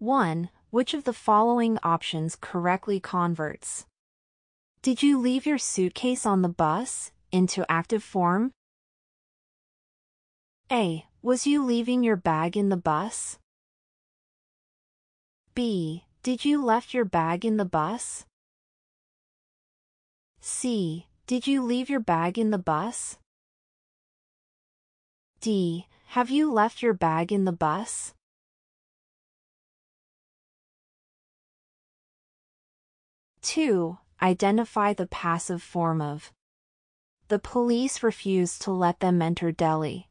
1. Which of the following options correctly converts? Did you leave your suitcase on the bus, into active form? A. Was you leaving your bag in the bus? B. Did you left your bag in the bus? C. Did you leave your bag in the bus? D. Have you left your bag in the bus? (2) Identify the passive form of. The police refused to let them enter Delhi.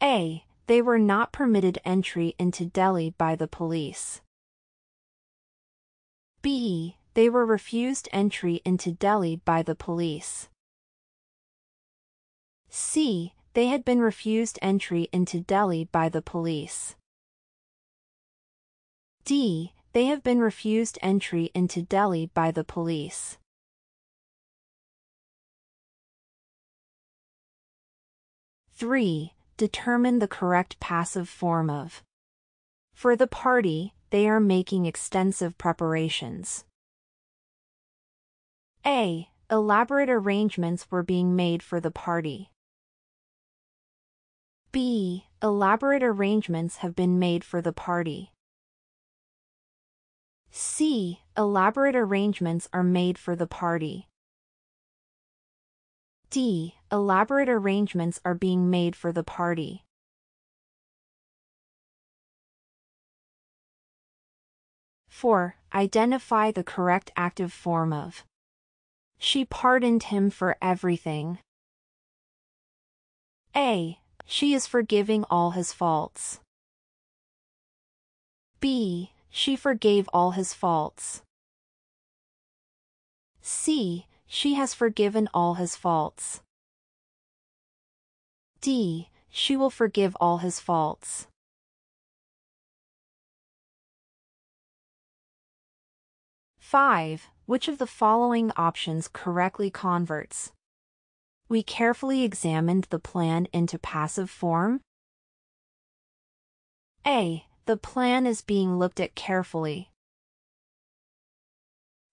A. They were not permitted entry into Delhi by the police. B. They were refused entry into Delhi by the police. C. They had been refused entry into Delhi by the police. D. They have been refused entry into Delhi by the police. (3) Determine the correct passive form of. For the party, they are making extensive preparations. A. Elaborate arrangements were being made for the party. B. Elaborate arrangements have been made for the party. C. Elaborate arrangements are made for the party. D. Elaborate arrangements are being made for the party. (4) Identify the correct active form of. She pardoned him for everything. A. She is forgiving all his faults. B. She forgave all his faults. C. She has forgiven all his faults. D. She will forgive all his faults. (5) Which of the following options correctly converts? We carefully examined the plan into passive form. A. The plan is being looked at carefully.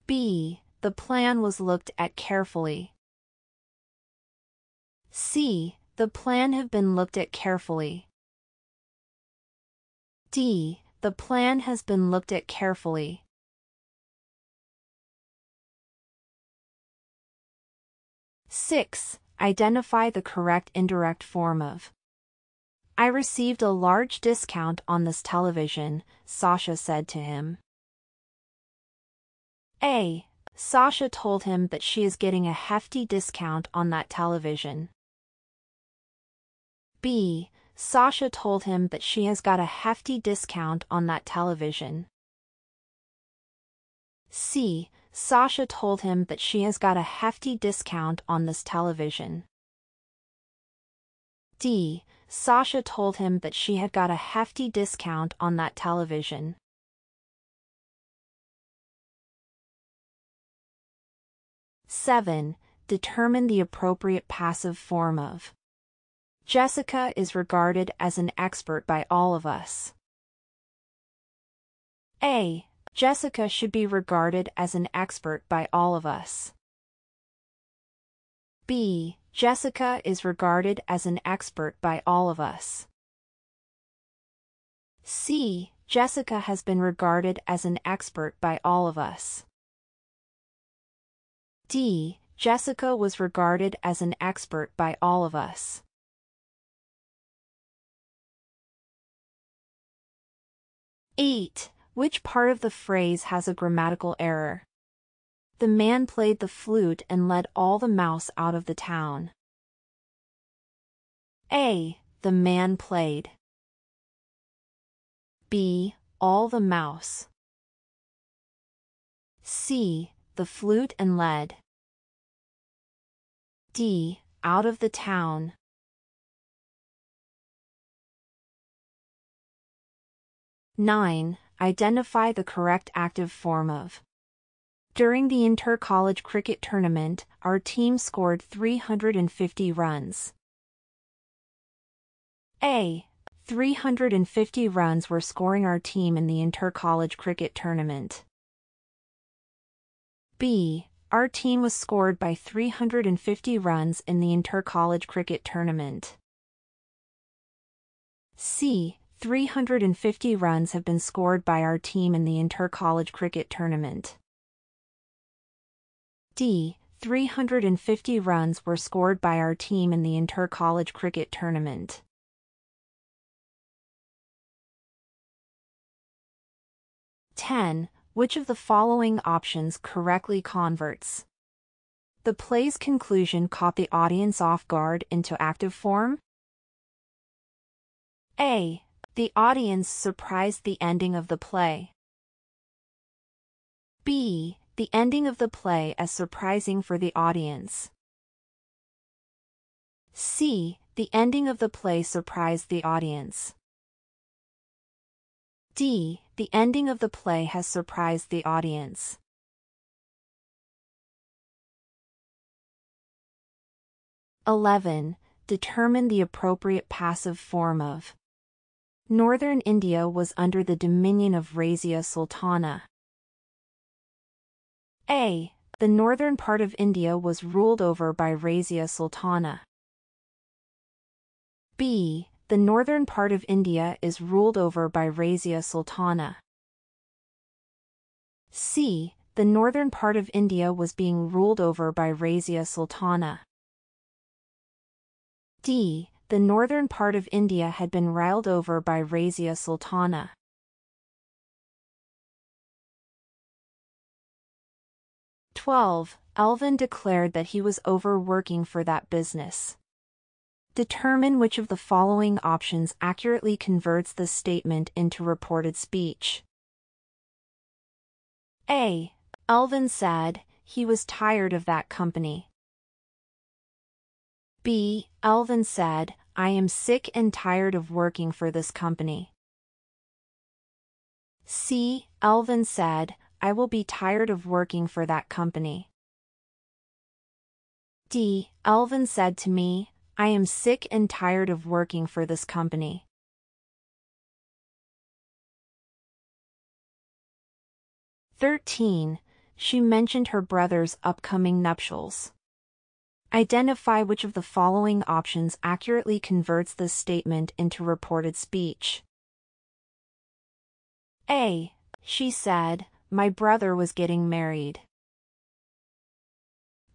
B. The plan was looked at carefully. C. The plan have been looked at carefully. D. The plan has been looked at carefully. (6) Identify the correct indirect form of. I received a large discount on this television, Sasha said to him. A. Sasha told him that she is getting a hefty discount on that television. B. Sasha told him that she has got a hefty discount on that television. C. Sasha told him that she has got a hefty discount on this television. D. Sasha told him that she had got a hefty discount on that television. (7) Determine the appropriate passive form of. Jessica is regarded as an expert by all of us. A. Jessica should be regarded as an expert by all of us. B. Jessica is regarded as an expert by all of us. C. Jessica has been regarded as an expert by all of us. D. Jessica was regarded as an expert by all of us. (8) Which part of the phrase has a grammatical error? The man played the flute and led all the mouse out of the town. A. The man played. B. All the mouse. C. The flute and led. D. Out of the town. (9) Identify the correct active form of. During the inter-college cricket tournament, our team scored 350 runs. A. 350 runs were scoring our team in the inter-college cricket tournament. B. Our team was scored by 350 runs in the inter-college cricket tournament. C. 350 runs have been scored by our team in the inter-college cricket tournament. D. 350 runs were scored by our team in the inter-college cricket tournament. (10) Which of the following options correctly converts? The play's conclusion caught the audience off guard into active form? A. The audience surprised the ending of the play. B. The ending of the play as surprising for the audience. C. The ending of the play surprised the audience. D. The ending of the play has surprised the audience. (11) Determine the appropriate passive form of. Northern India was under the dominion of Raziya Sultana. A. The northern part of India was ruled over by Raziya Sultana. B. The northern part of India is ruled over by Raziya Sultana. C. The northern part of India was being ruled over by Raziya Sultana. D. The northern part of India had been riled over by Raziya Sultana. (12) Elvin declared that he was overworking for that business. Determine which of the following options accurately converts this statement into reported speech. A. Elvin said he was tired of that company. B. Elvin said, I am sick and tired of working for this company. C. Elvin said, I will be tired of working for that company. D. Elvin said to me, I am sick and tired of working for this company. (13) She mentioned her brother's upcoming nuptials. Identify which of the following options accurately converts this statement into reported speech. A. She said, my brother was getting married.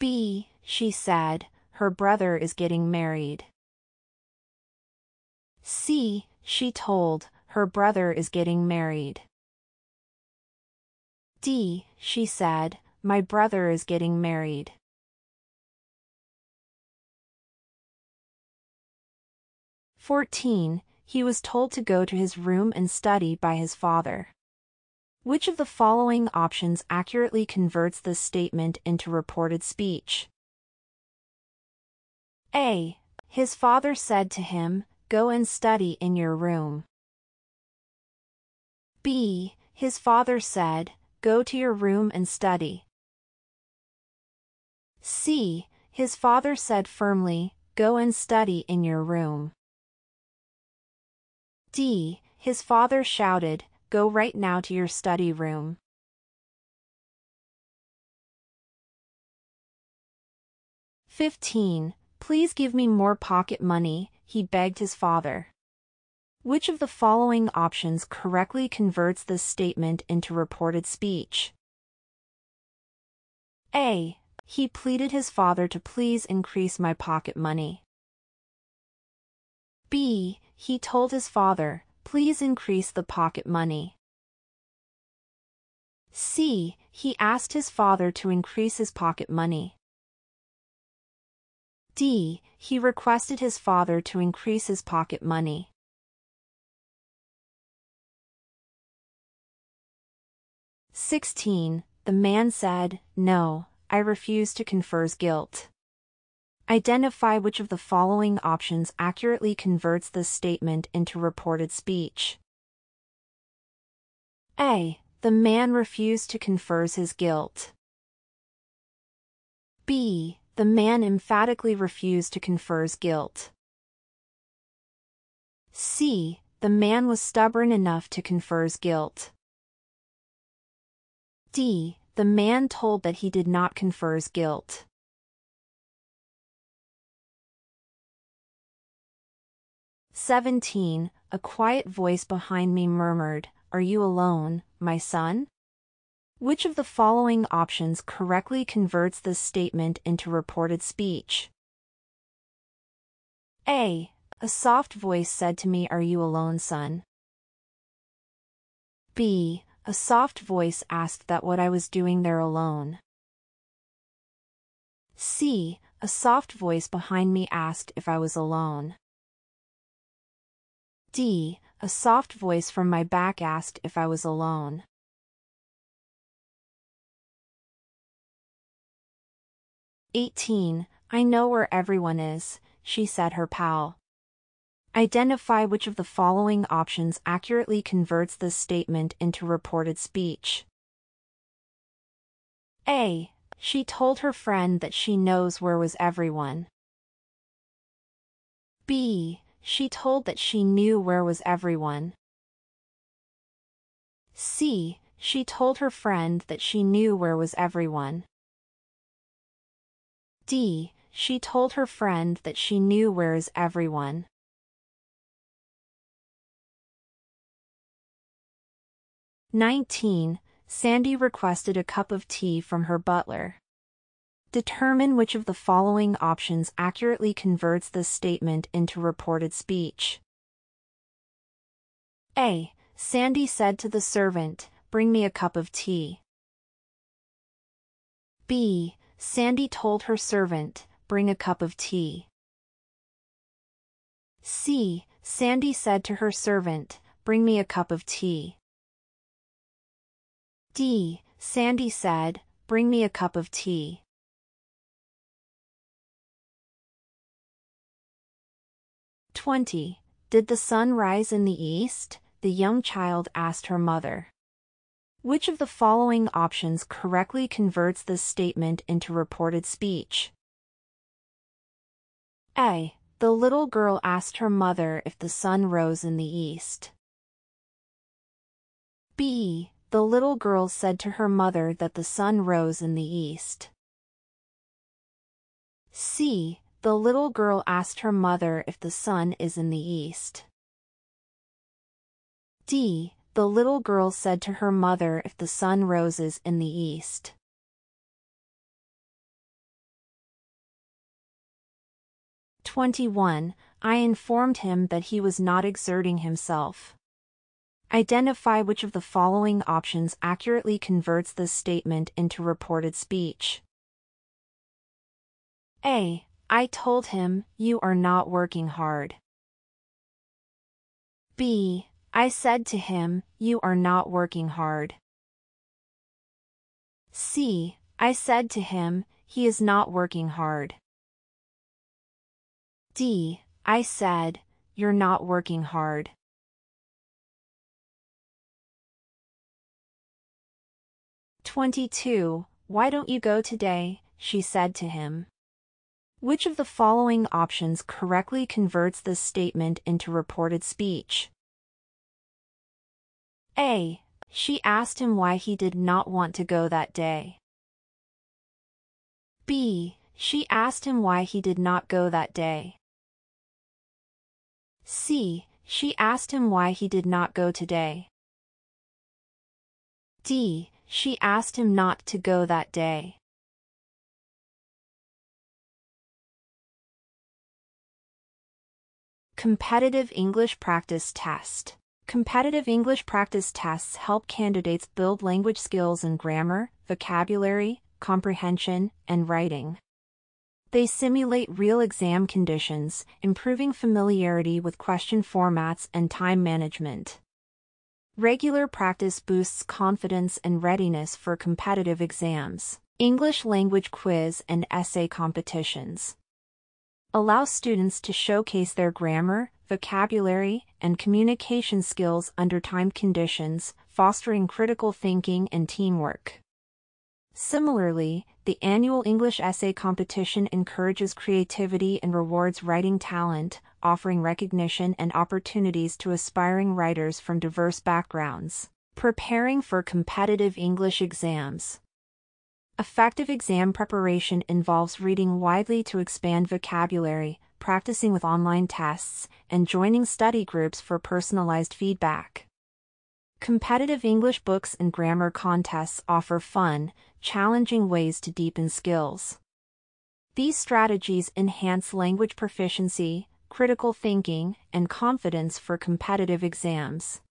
B. She said, her brother is getting married. C. She told, her brother is getting married. D. She said, my brother is getting married. (14) He was told to go to his room and study by his father. Which of the following options accurately converts this statement into reported speech? A. His father said to him, go and study in your room. B. His father said, go to your room and study. C. His father said firmly, go and study in your room. D. His father shouted, go right now to your study room. (15) Please give me more pocket money, he begged his father. Which of the following options correctly converts this statement into reported speech? A. He pleaded his father to please increase my pocket money. B. He told his father, please increase the pocket money. C. He asked his father to increase his pocket money. D. He requested his father to increase his pocket money. (16) The man said, no, I refuse to confer guilt. Identify which of the following options accurately converts this statement into reported speech. A. The man refused to confer his guilt. B. The man emphatically refused to confer guilt. C. the man was stubborn enough to confers guilt. D. The man told that he did not confers guilt. (17) A quiet voice behind me murmured, "Are you alone, my son?" Which of the following options correctly converts this statement into reported speech? A. A soft voice said to me, "Are you alone, son?" B. A soft voice asked that what I was doing there alone. C. A soft voice behind me asked if I was alone. D. A soft voice from my back asked if I was alone. (18) I know where everyone is, she said her pal. Identify which of the following options accurately converts this statement into reported speech. A. She told her friend that she knows where was everyone. B. She told that she knew where was everyone. C. She told her friend that she knew where was everyone. D. She told her friend that she knew where is everyone. (19) Sandy requested a cup of tea from her butler. Determine which of the following options accurately converts this statement into reported speech. A. Sandy said to the servant, "Bring me a cup of tea." B. Sandy told her servant, "Bring a cup of tea." C. Sandy said to her servant, "Bring me a cup of tea." D. Sandy said, "Bring me a cup of tea." (20) Did the sun rise in the east? The young child asked her mother. Which of the following options correctly converts this statement into reported speech? A. The little girl asked her mother if the sun rose in the east. B. The little girl said to her mother that the sun rose in the east. C. The little girl asked her mother if the sun is in the east. D. The little girl said to her mother if the sun rises in the east. (21) I informed him that he was not exerting himself. Identify which of the following options accurately converts this statement into reported speech. A. I told him, "You are not working hard." B. I said to him, "You are not working hard." C. I said to him, "He is not working hard." D. I said, "You're not working hard." 22) Why don't you go today? She said to him. Which of the following options correctly converts this statement into reported speech? A. She asked him why he did not want to go that day. B. She asked him why he did not go that day. C. She asked him why he did not go today. D. She asked him not to go that day. 'Competitive English Practice Test. Competitive English practice tests help candidates build language skills in grammar, vocabulary, comprehension, and writing. They simulate real exam conditions, improving familiarity with question formats and time management. Regular practice boosts confidence and readiness for competitive exams, English language quiz and essay competitions. Allow students to showcase their grammar, vocabulary, and communication skills under timed conditions, fostering critical thinking and teamwork. Similarly, the annual English essay competition encourages creativity and rewards writing talent, offering recognition and opportunities to aspiring writers from diverse backgrounds. Preparing for competitive English exams. Effective exam preparation involves reading widely to expand vocabulary, practicing with online tests, and joining study groups for personalized feedback. Competitive English books and grammar contests offer fun, challenging ways to deepen skills. These strategies enhance language proficiency, critical thinking, and confidence for competitive exams.